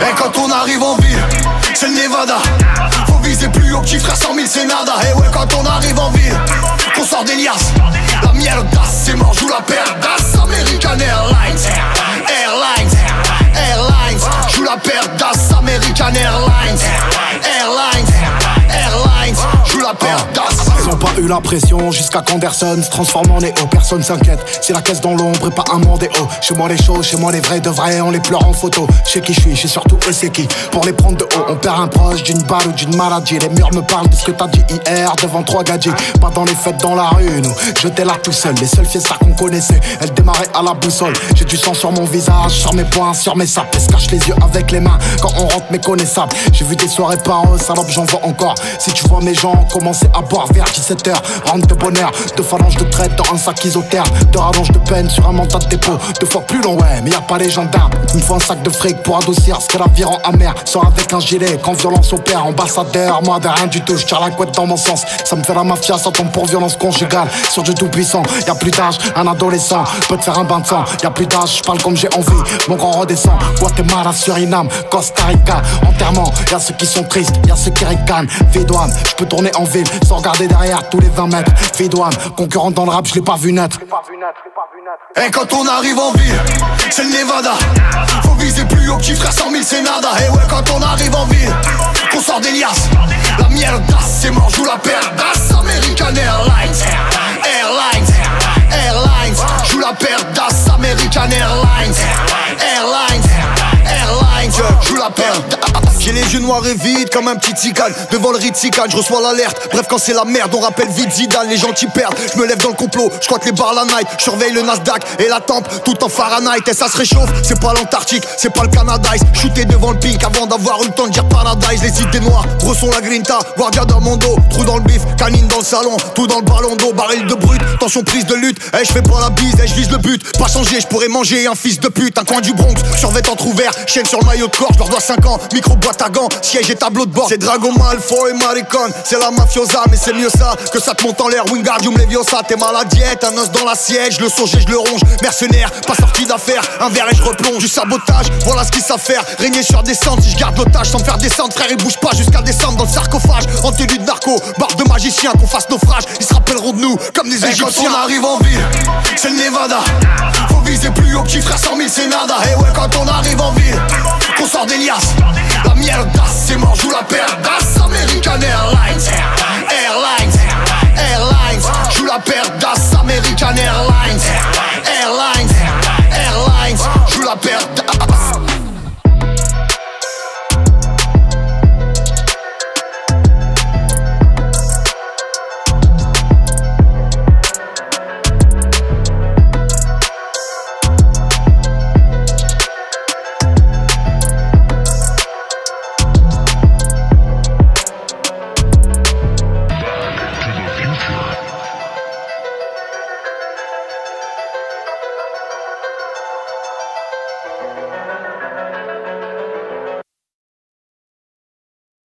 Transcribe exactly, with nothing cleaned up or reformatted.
Et quand on arrive en ville, c'est le Nevada. Faut viser plus haut, petit frère, cent mille c'est nada. Et ouais, quand on arrive en ville, qu'on sort des liasses. La mierdasse, c'est mort, joue la perdasse. American Airlines, Airlines, Airlines, joue la perdasse. American Airlines, Airlines, Airlines, joue la perdasse. Ils ont pas eu la pression jusqu'à qu'Anderson se transforme en Néo. Personne s'inquiète, c'est la caisse dans l'ombre et pas un monde est haut. Chez moi les choses, chez moi les vrais de vrais, on les pleure en photo. Je sais qui je suis, je sais surtout eux c'est qui. Pour les prendre de haut, on perd un proche d'une balle ou d'une maladie. Les murs me parlent de ce que t'as dit hier devant trois gadgets. Pas dans les fêtes, dans la rue, nous, j'étais là tout seul. Les seules fiestas qu'on connaissait, elles démarraient à la boussole. J'ai du sang sur mon visage, sur mes poings, sur mes sapes. Elles se cachent les yeux avec les mains quand on rentre méconnaissable. J'ai vu des soirées par eux, salope j'en vois encore. Si tu vois mes gens commencer à boire vers dix-sept heures, rentre de bonheur, de phalanges de traite dans un sac isotherme, de rallonge de peine sur un mandat de dépôt, deux fois plus long, ouais, mais y'a pas les gendarmes. Il me faut un sac de fric pour adoucir ce que la vie rend amère. Sors avec un gilet, quand violence opère, ambassadeur, moi de rien du tout, j'tire la couette dans mon sens. Ça me fait la mafia, ça tombe pour violence conjugale, sur du tout puissant, y'a plus d'âge, un adolescent peut te faire un bain de sang, y'a plus d'âge, j'parle comme j'ai envie, mon grand redescend, Guatemala, Suriname, Costa Rica, enterrement, y'a ceux qui sont tristes, y'a ceux qui ricanent, Fédoine, j'peux tourner en ville, sans regarder derrière tous les vingt mètres. Fédoine, concurrent dans le rap, je l'ai pas vu naître. Et quand on arrive en ville, c'est le Nevada. Faut viser plus haut, petit frère, cent mille c'est nada. Et ouais, quand on arrive en ville, qu'on sort des liasses. La mierdasse, c'est mort, joue la perdasse. American Airlines, Airlines, Airlines, joue la perdasse. American Airlines, Airlines, Airlines, joue la perdasse. J'ai les yeux noirs et vides comme un petit ticane. Devant le Ritzican, je reçois l'alerte. Bref, quand c'est la merde, on rappelle vite Zidane. Les gentils perdent, je me lève dans le complot. Je crois que les bars la night, je surveille le Nasdaq et la tempe, tout en Fahrenheit. Et ça se réchauffe, c'est pas l'Antarctique, c'est pas le Canadise. Shooté devant le pic avant d'avoir eu le temps de dire Paradise. Les idées noires, gros sont la grinta, Wargada mon dos. Trou dans le bif, canine dans le salon, tout dans le ballon d'eau. Baril de brut, tension prise de lutte. Eh, je fais pas la bise, eh, je vise le but. Pas changer, je pourrais manger un fils de pute. Un coin du Bronx, survêt entrouvert, chaîne sur le maillot de corps, je leur dois cinq ans. Micro Dragon, siège et tableau de bord. C'est Dragon, Malfoy, Marikon. C'est la mafiosa, mais c'est mieux ça que ça te monte en l'air. Wingardium, Leviosa, t'es mal à diète. Un os dans l'assiette, je le songe et je le ronge. Mercenaire, pas sorti d'affaire. Un verre et je replonge. Du sabotage, voilà ce qu'ils savent faire. Régner sur descente, si je garde l'otage sans me faire descendre. Frère, ils bougent pas jusqu'à descendre dans le sarcophage. En tenue de narco, barre de magicien, qu'on fasse naufrage. Ils se rappelleront de nous comme des Égyptiens. Et quand on arrive en ville, c'est le Nevada. Faut viser plus haut, petit frère, cent mille c'est nada. Et ouais, quand on arrive en ville, qu'on sort des liasses. La mierdasse, c'est mort, joue la perdasse. American Airlines, Airlines,